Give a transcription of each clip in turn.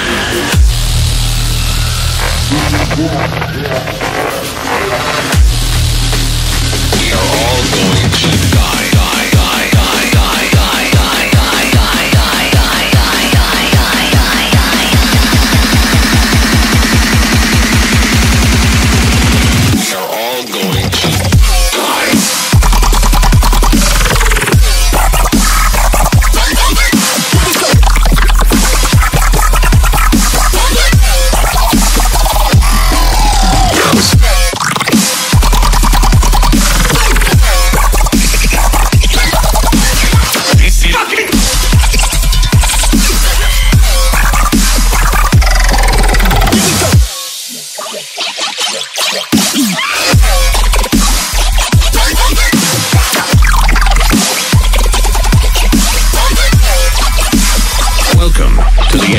We are all going to die. Welcome to the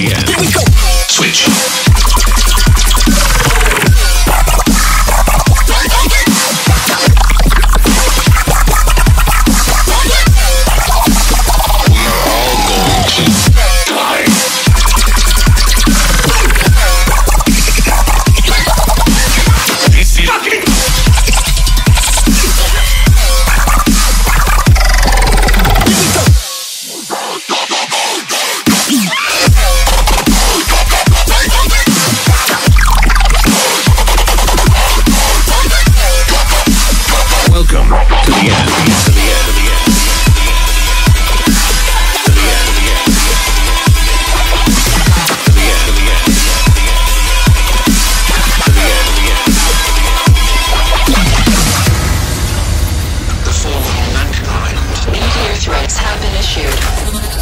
end. Here we go. Switch. Threats have been issued.